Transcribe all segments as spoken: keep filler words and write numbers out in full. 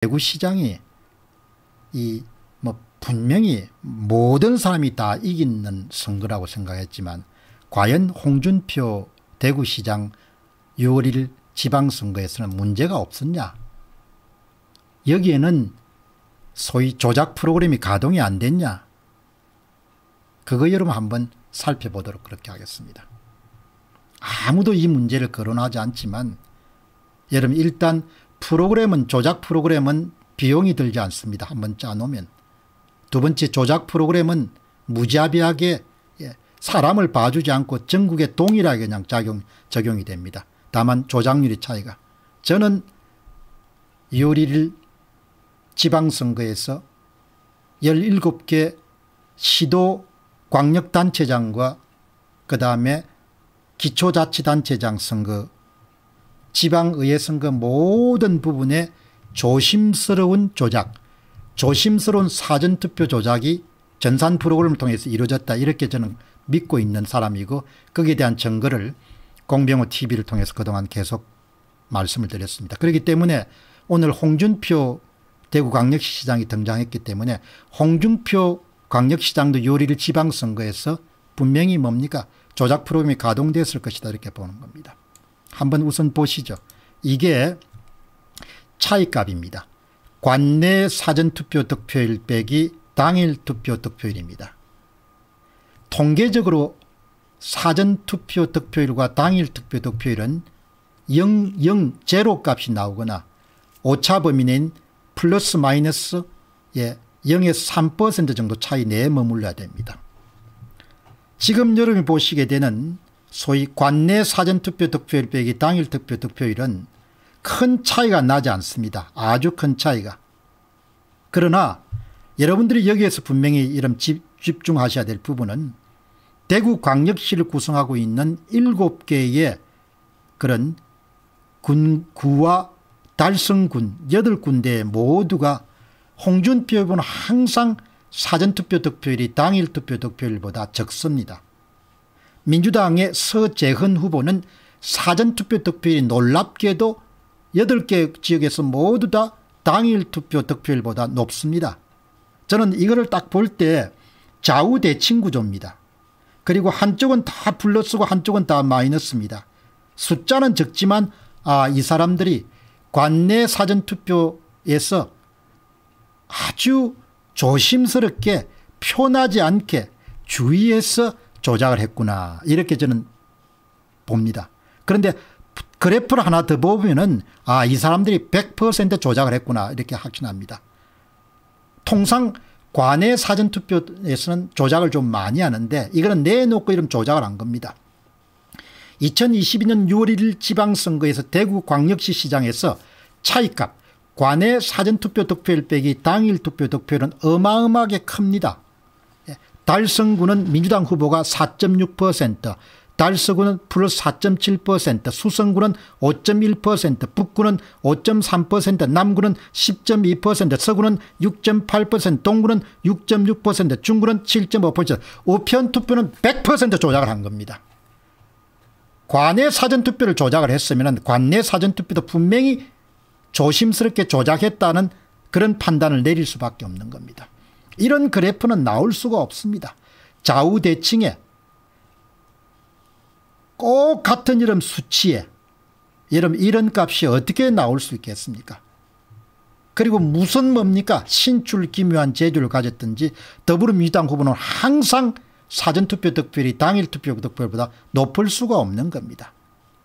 대구시장이 이 뭐 분명히 모든 사람이 다 이기는 선거라고 생각했지만 과연 홍준표 대구시장 유월 일일 지방선거에서는 문제가 없었냐. 여기에는 소위 조작 프로그램이 가동이 안 됐냐. 그거 여러분 한번 살펴보도록 그렇게 하겠습니다. 아무도 이 문제를 거론하지 않지만 여러분 일단 프로그램은 조작 프로그램은 비용이 들지 않습니다. 한번 짜놓으면. 두 번째 조작 프로그램은 무자비하게 사람을 봐주지 않고 전국에 동일하게 그냥 작용, 적용이 됩니다. 다만 조작률의 차이가. 저는 유월 일일 지방선거에서 열일곱 개 시도 광역단체장과 그 다음에 기초자치단체장 선거 지방의회 선거 모든 부분에 조심스러운 조작, 조심스러운 사전투표 조작이 전산 프로그램을 통해서 이루어졌다. 이렇게 저는 믿고 있는 사람이고 거기에 대한 증거를 공병호 티비를 통해서 그동안 계속 말씀을 드렸습니다. 그렇기 때문에 오늘 홍준표 대구광역시장이 등장했기 때문에 홍준표 광역시장도 유월 일일 지방선거에서 분명히 뭡니까? 조작 프로그램이 가동됐을 것이다. 이렇게 보는 겁니다. 한번 우선 보시죠. 이게 차이값입니다. 관내 사전투표 득표율 빼기 당일 투표 득표율입니다. 통계적으로 사전투표 득표율과 당일 투표 득표율은 영, 영, 영 값이 나오거나 오차범위 내인 플러스 마이너스 예, 영에서 삼 퍼센트 정도 차이 내에 머물러야 됩니다. 지금 여러분이 보시게 되는 소위 관내 사전투표 득표율 빼기 당일 투표 득표율은 큰 차이가 나지 않습니다. 아주 큰 차이가. 그러나 여러분들이 여기에서 분명히 이런 집, 집중하셔야 될 부분은 대구광역시를 구성하고 있는 일곱 개의 그런 군, 구와 달성군 여덟 군데 모두가 홍준표 후보는 항상 사전투표 득표율이 당일 투표 득표율보다 적습니다. 민주당의 서재헌 후보는 사전투표 득표율이 놀랍게도 여덟 개 지역에서 모두 다 당일 투표 득표율보다 높습니다. 저는 이거를 딱 볼 때 좌우대칭 구조입니다. 그리고 한쪽은 다 플러스고 한쪽은 다 마이너스입니다. 숫자는 적지만 아, 이 사람들이 관내 사전투표에서 아주 조심스럽게 편하지 않게 주의해서 조작을 했구나. 이렇게 저는 봅니다. 그런데 그래프를 하나 더 보면은 아, 이 사람들이 백 퍼센트 조작을 했구나. 이렇게 확신합니다. 통상 관내 사전투표에서는 조작을 좀 많이 하는데 이거는 내놓고 이런 조작을 한 겁니다. 이천이십이 년 유월 일일 지방선거에서 대구광역시 시장에서 차이값 관내 사전투표 득표율 빼기 당일 투표 득표율은 어마어마하게 큽니다. 달성군은 민주당 후보가 사 점 육 퍼센트, 달서구는 플러스 사 점 칠 퍼센트, 수성구는 오 점 일 퍼센트, 북구는 오 점 삼 퍼센트, 남구는 십 점 이 퍼센트, 서구는 육 점 팔 퍼센트, 동구는 육 점 육 퍼센트, 중구는 칠 점 오 퍼센트. 우편 투표는 백 퍼센트 조작을 한 겁니다. 관내 사전투표를 조작을 했으면 관내 사전투표도 분명히 조심스럽게 조작했다는 그런 판단을 내릴 수밖에 없는 겁니다. 이런 그래프는 나올 수가 없습니다. 좌우대칭에 꼭 같은 이런 수치에 이런, 이런 값이 어떻게 나올 수 있겠습니까? 그리고 무슨 뭡니까? 신출기묘한 재주를 가졌든지 더불어민주당 후보는 항상 사전투표 득표율이 당일 투표 득표율보다 높을 수가 없는 겁니다.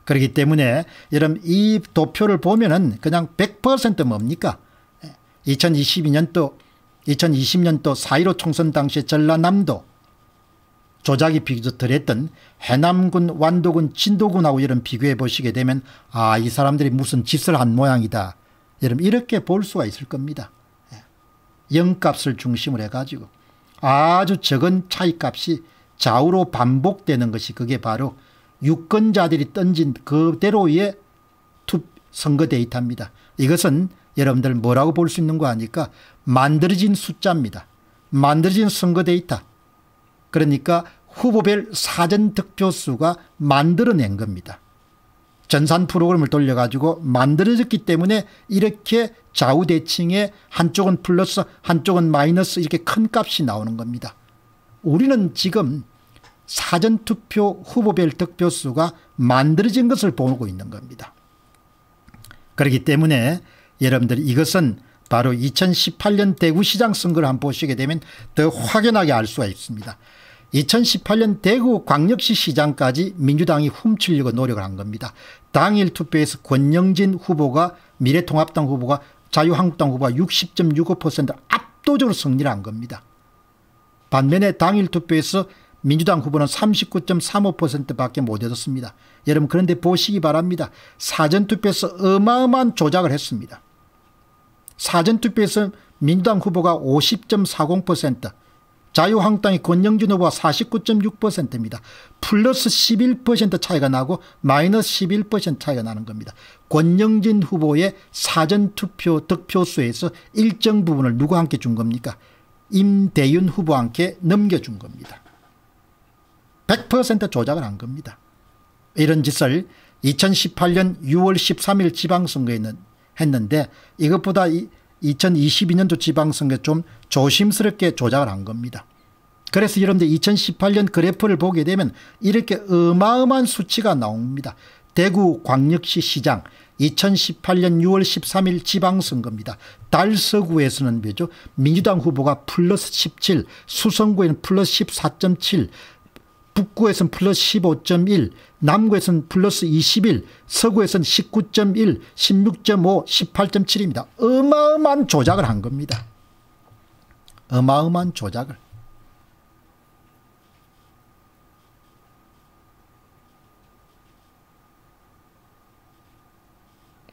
그렇기 때문에 여러분 이 도표를 보면은 그냥 백 퍼센트 뭡니까? 이천이십이 년도 이천이십 년도 사 일오 총선 당시 전라남도 조작이 비교적 덜했던 해남군, 완도군, 진도군하고 이런 비교해 보시게 되면 아, 이 사람들이 무슨 짓을 한 모양이다. 여러분 이렇게 볼 수가 있을 겁니다. 영값을 중심으로 해가지고 아주 적은 차이값이 좌우로 반복되는 것이 그게 바로 유권자들이 던진 그대로의 선거 데이터입니다. 이것은 여러분들 뭐라고 볼 수 있는 거 아니까 만들어진 숫자입니다. 만들어진 선거 데이터. 그러니까 후보별 사전투표 수가 만들어낸 겁니다. 전산 프로그램을 돌려가지고 만들어졌기 때문에 이렇게 좌우대칭에 한쪽은 플러스 한쪽은 마이너스 이렇게 큰 값이 나오는 겁니다. 우리는 지금 사전투표 후보별 득표수가 만들어진 것을 보고 있는 겁니다. 그렇기 때문에 여러분들 이것은 바로 이천십팔 년 대구시장 선거를 한번 보시게 되면 더 확연하게 알 수가 있습니다. 이천십팔 년 대구 광역시 시장까지 민주당이 훔치려고 노력을 한 겁니다. 당일 투표에서 권영진 후보가 미래통합당 후보가 자유한국당 후보가 육십 점 육오 퍼센트 압도적으로 승리를 한 겁니다. 반면에 당일 투표에서 민주당 후보는 삼십구 점 삼오 퍼센트밖에 못 얻었습니다. 여러분 그런데 보시기 바랍니다. 사전투표에서 어마어마한 조작을 했습니다. 사전투표에서 민주당 후보가 오십 점 사공 퍼센트, 자유한국당의 권영진 후보가 사십구 점 육 퍼센트입니다. 플러스 십일 퍼센트 차이가 나고 마이너스 십일 퍼센트 차이가 나는 겁니다. 권영진 후보의 사전투표 득표수에서 일정 부분을 누구한테 준 겁니까? 임대윤 후보한테 넘겨준 겁니다. 백 퍼센트 조작을 한 겁니다. 이런 짓을 이천십팔 년 유월 십삼 일 지방선거에는 했는데 이것보다 이 이천이십이 년도 지방선거에 좀 조심스럽게 조작을 한 겁니다. 그래서 여러분들 이천십팔 년 그래프를 보게 되면 이렇게 어마어마한 수치가 나옵니다. 대구 광역시 시장 이천십팔 년 유월 십삼 일 지방선거입니다. 달서구에서는 뭐죠? 민주당 후보가 플러스 십칠, 수성구에는 플러스 십사 점 칠, 북구에서는 플러스 십오 점 일, 남구에서는 플러스 이십일, 서구에서는 십구 점 일, 십육 점 오, 십팔 점 칠입니다. 어마어마한 조작을 한 겁니다. 어마어마한 조작을.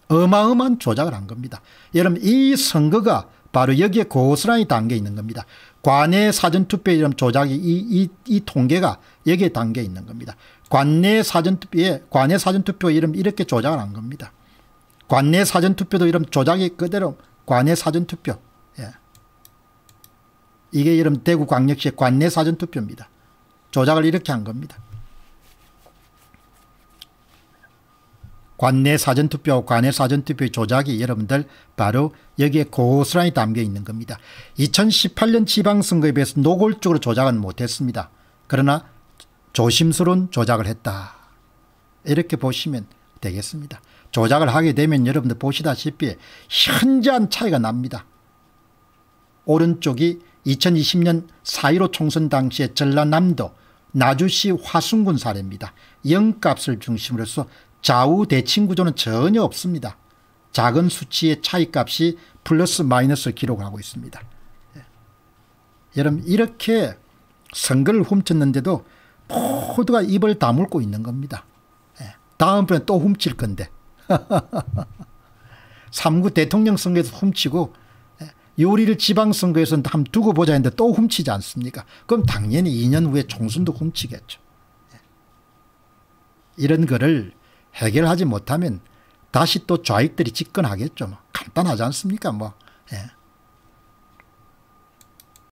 어마어마한 조작을 한 겁니다. 여러분 이 선거가 바로 여기에 고스란히 담겨 있는 겁니다. 관내 사전투표에 이런 조작이 이, 이, 이 통계가 여기에 담겨 있는 겁니다. 관내 사전투표에 관내 사전투표에 이런 이렇게 조작을 한 겁니다. 관내 사전투표도 이런 조작이 그대로 관내 사전투표. 예. 이게 이런 대구광역시의 관내 사전투표입니다. 조작을 이렇게 한 겁니다. 관내 사전투표, 관내 사전투표의 조작이 여러분들 바로 여기에 고스란히 담겨 있는 겁니다. 이천십팔 년 지방선거에 비해서 노골적으로 조작은 못했습니다. 그러나 조심스러운 조작을 했다. 이렇게 보시면 되겠습니다. 조작을 하게 되면 여러분들 보시다시피 현저한 차이가 납니다. 오른쪽이 이천이십 년 사 일오 총선 당시에 전라남도 나주시 화순군 사례입니다. 영값을 중심으로 해서 좌우 대칭 구조는 전혀 없습니다. 작은 수치의 차이값이 플러스 마이너스 기록하고 있습니다. 예. 여러분 이렇게 선거를 훔쳤는데도 모두가 입을 다물고 있는 겁니다. 예. 다음번에 또 훔칠 건데. 삼 구 대통령 선거에서 훔치고 예. 유월 일 일 지방선거에서는 한번 두고 보자 했는데 또 훔치지 않습니까? 그럼 당연히 이 년 후에 총선도 훔치겠죠. 예. 이런 거를 해결하지 못하면 다시 또 좌익들이 집권하겠죠. 뭐. 간단하지 않습니까? 뭐. 예.